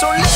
Don't let